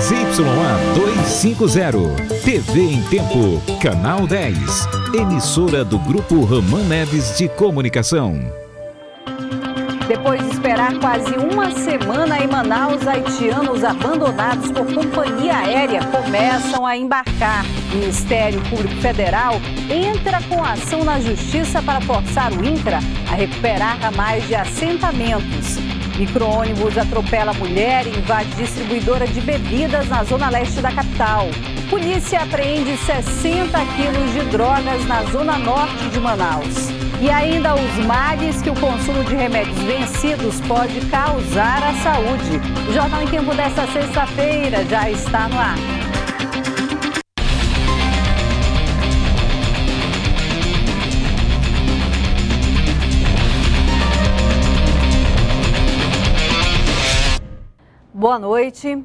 ZYA250, TV em Tempo, Canal 10, emissora do Grupo Ramã Neves de Comunicação. Depois de esperar quase uma semana em Manaus, haitianos abandonados por companhia aérea começam a embarcar. O Ministério Público Federal entra com ação na Justiça para forçar o INCRA a recuperar ramais de assentamentos. Micro-ônibus atropela mulher e invade distribuidora de bebidas na zona leste da capital. Polícia apreende 60 quilos de drogas na zona norte de Manaus. E ainda os males que o consumo de remédios vencidos pode causar à saúde. O Jornal em Tempo desta sexta-feira já está no ar. Boa noite.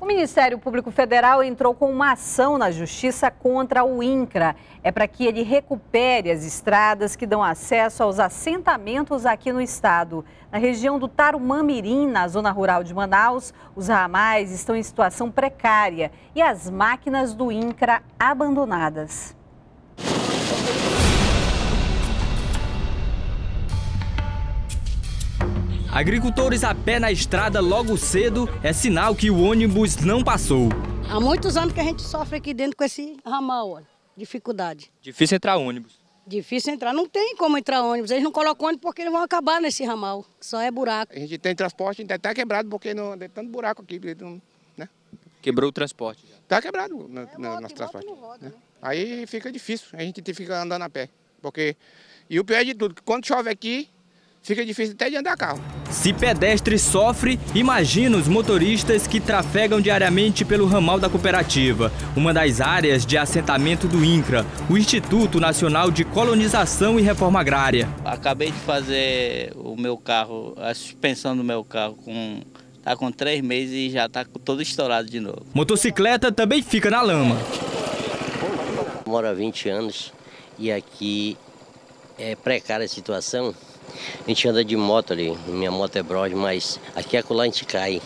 O Ministério Público Federal entrou com uma ação na Justiça contra o INCRA. É para que ele recupere as estradas que dão acesso aos assentamentos aqui no estado. Na região do Tarumã-Mirim, na zona rural de Manaus, os ramais estão em situação precária e as máquinas do INCRA abandonadas. Agricultores a pé na estrada logo cedo é sinal que o ônibus não passou. Há muitos anos que a gente sofre aqui dentro com esse ramal, olha, dificuldade. Difícil entrar ônibus? Difícil entrar, não tem como entrar ônibus, eles não colocam ônibus porque eles vão acabar nesse ramal, só é buraco. A gente tem transporte, ainda está quebrado porque não tem tanto buraco aqui, né? Quebrou o transporte? Está quebrado no nosso transporte. Roda, né? Aí fica difícil, a gente fica andando a pé, porque... E o pior de tudo, quando chove aqui, fica difícil até de andar carro. Se pedestre sofre, imagina os motoristas que trafegam diariamente pelo ramal da cooperativa, uma das áreas de assentamento do INCRA, o Instituto Nacional de Colonização e Reforma Agrária. Acabei de fazer o meu carro, a suspensão do meu carro, tá com 3 meses e já tá todo estourado de novo. Motocicleta também fica na lama. Eu moro há 20 anos e aqui é precária a situação. A gente anda de moto ali, minha moto é Brod, mas aqui e acolá a gente cai.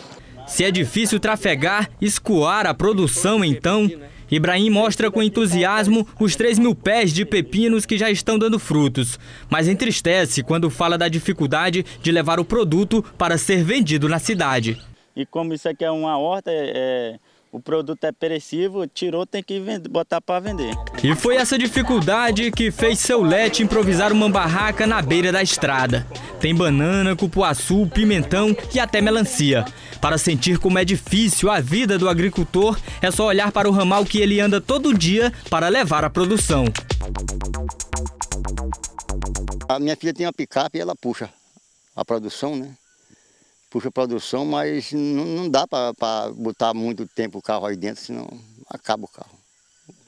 Se é difícil trafegar, escoar a produção então, Ibrahim mostra com entusiasmo os 3 mil pés de pepinos que já estão dando frutos. Mas entristece quando fala da dificuldade de levar o produto para ser vendido na cidade. E como isso aqui é uma horta, o produto é perecível, tirou, tem que botar para vender. E foi essa dificuldade que fez seu Lete improvisar uma barraca na beira da estrada. Tem banana, cupuaçu, pimentão e até melancia. Para sentir como é difícil a vida do agricultor, é só olhar para o ramal que ele anda todo dia para levar a produção. A minha filha tem uma picape e ela puxa a produção, né? Puxa a produção, mas não dá para botar muito tempo o carro aí dentro, senão acaba o carro.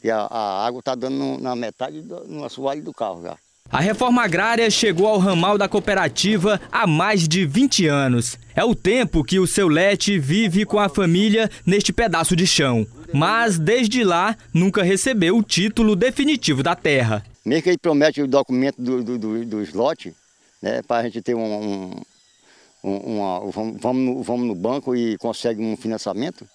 E a água está dando na metade no assoalho do carro já. A reforma agrária chegou ao ramal da cooperativa há mais de 20 anos. É o tempo que o seu Lete vive com a família neste pedaço de chão. Mas desde lá nunca recebeu o título definitivo da terra. Mesmo que ele promete o documento dos lotes, né, para a gente ter vamos no banco e consegue um financiamento,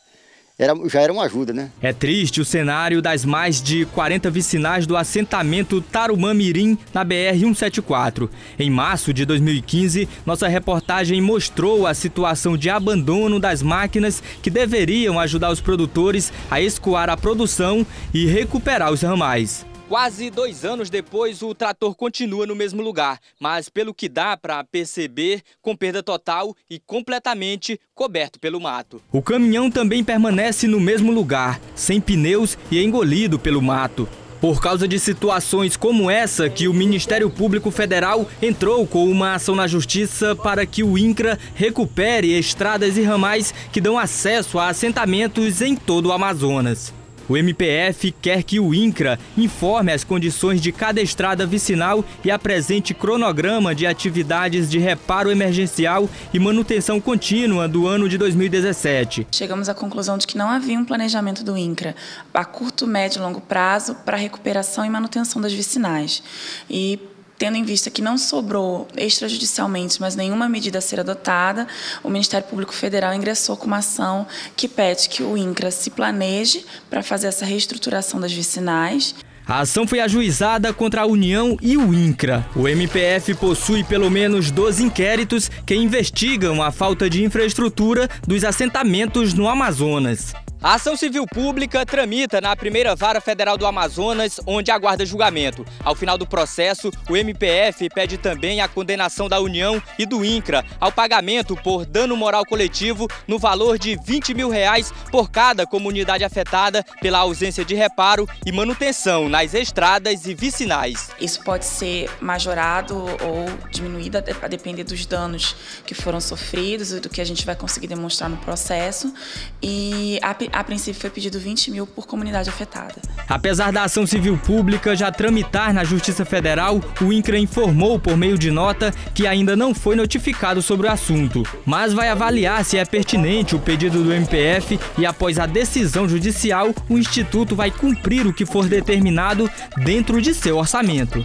já era uma ajuda, né? É triste o cenário das mais de 40 vicinais do assentamento Tarumã-Mirim, na BR-174. Em março de 2015, nossa reportagem mostrou a situação de abandono das máquinas que deveriam ajudar os produtores a escoar a produção e recuperar os ramais. Quase 2 anos depois, o trator continua no mesmo lugar, mas pelo que dá para perceber, com perda total e completamente coberto pelo mato. O caminhão também permanece no mesmo lugar, sem pneus e engolido pelo mato. Por causa de situações como essa que o Ministério Público Federal entrou com uma ação na Justiça para que o INCRA recupere estradas e ramais que dão acesso a assentamentos em todo o Amazonas. O MPF quer que o INCRA informe as condições de cada estrada vicinal e apresente cronograma de atividades de reparo emergencial e manutenção contínua do ano de 2017. Chegamos à conclusão de que não havia um planejamento do INCRA a curto, médio e longo prazo para a recuperação e manutenção das vicinais. E tendo em vista que não sobrou extrajudicialmente, mas nenhuma medida a ser adotada, o Ministério Público Federal ingressou com uma ação que pede que o INCRA se planeje para fazer essa reestruturação das vicinais. A ação foi ajuizada contra a União e o INCRA. O MPF possui pelo menos 12 inquéritos que investigam a falta de infraestrutura dos assentamentos no Amazonas. A ação civil pública tramita na primeira vara federal do Amazonas, onde aguarda julgamento. Ao final do processo, o MPF pede também a condenação da União e do INCRA ao pagamento por dano moral coletivo no valor de R$ 20.000 por cada comunidade afetada pela ausência de reparo e manutenção nas estradas e vicinais. Isso pode ser majorado ou diminuído a depender dos danos que foram sofridos e do que a gente vai conseguir demonstrar no processo. E a princípio foi pedido R$ 20.000 por comunidade afetada. Apesar da ação civil pública já tramitar na Justiça Federal, o INCRA informou por meio de nota que ainda não foi notificado sobre o assunto, mas vai avaliar se é pertinente o pedido do MPF e, após a decisão judicial, o Instituto vai cumprir o que for determinado dentro de seu orçamento.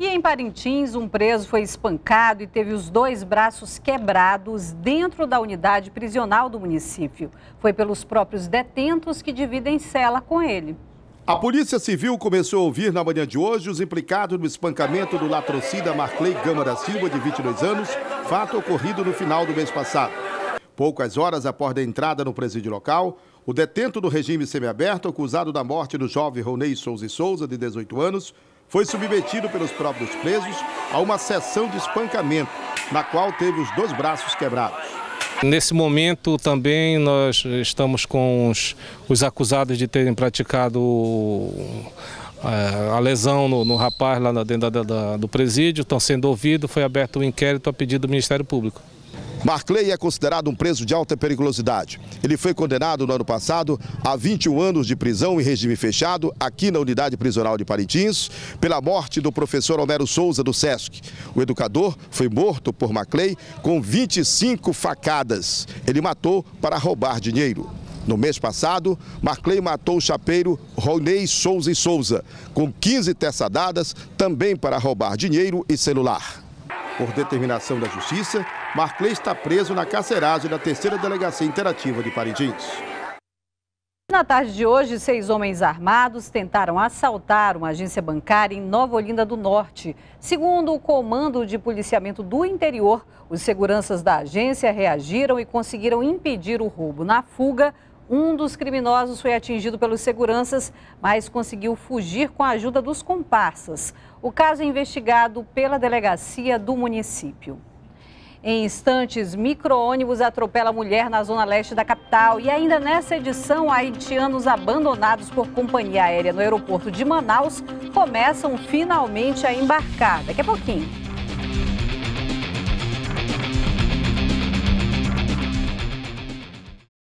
Em Parintins, um preso foi espancado e teve os 2 braços quebrados dentro da unidade prisional do município. Foi pelos próprios detentos que dividem cela com ele. A Polícia Civil começou a ouvir na manhã de hoje os implicados no espancamento do latrocida Marcley Gama da Silva, de 22 anos, fato ocorrido no final do mês passado. Poucas horas após a entrada no presídio local, o detento do regime semiaberto, acusado da morte do jovem Ronei Souza e Souza, de 18 anos, foi submetido pelos próprios presos a uma sessão de espancamento, na qual teve os 2 braços quebrados. Nesse momento também nós estamos com os acusados de terem praticado a lesão no rapaz lá dentro do presídio, estão sendo ouvidos, foi aberto um inquérito a pedido do Ministério Público. Marcley é considerado um preso de alta periculosidade. Ele foi condenado no ano passado a 21 anos de prisão em regime fechado aqui na unidade prisional de Parintins pela morte do professor Homero Souza do Sesc. O educador foi morto por Marcley com 25 facadas. Ele matou para roubar dinheiro. No mês passado, Marcley matou o chapeiro Ronei Souza e Souza com 15 terçadadas, também para roubar dinheiro e celular. Por determinação da Justiça, Marcley está preso na carceragem da 3ª Delegacia Interativa de Parintins. Na tarde de hoje, 6 homens armados tentaram assaltar uma agência bancária em Nova Olinda do Norte. Segundo o Comando de Policiamento do Interior, os seguranças da agência reagiram e conseguiram impedir o roubo. Na fuga, um dos criminosos foi atingido pelos seguranças, mas conseguiu fugir com a ajuda dos comparsas. O caso é investigado pela delegacia do município. Em instantes, micro-ônibus atropela mulher na zona leste da capital. E ainda nessa edição, haitianos abandonados por companhia aérea no aeroporto de Manaus começam finalmente a embarcar. Daqui a pouquinho.